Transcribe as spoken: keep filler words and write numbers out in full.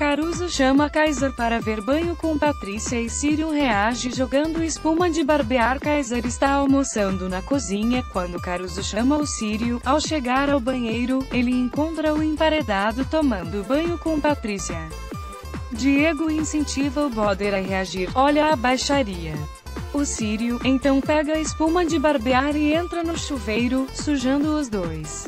Caruso chama Kaysar para ver banho com Patrícia e Círio reage jogando espuma de barbear. Kaysar está almoçando na cozinha, quando Caruso chama o Círio. Ao chegar ao banheiro, ele encontra o emparedado tomando banho com Patrícia. Diego incentiva o Boder a reagir, olha a baixaria. O Círio, então pega a espuma de barbear e entra no chuveiro, sujando os dois.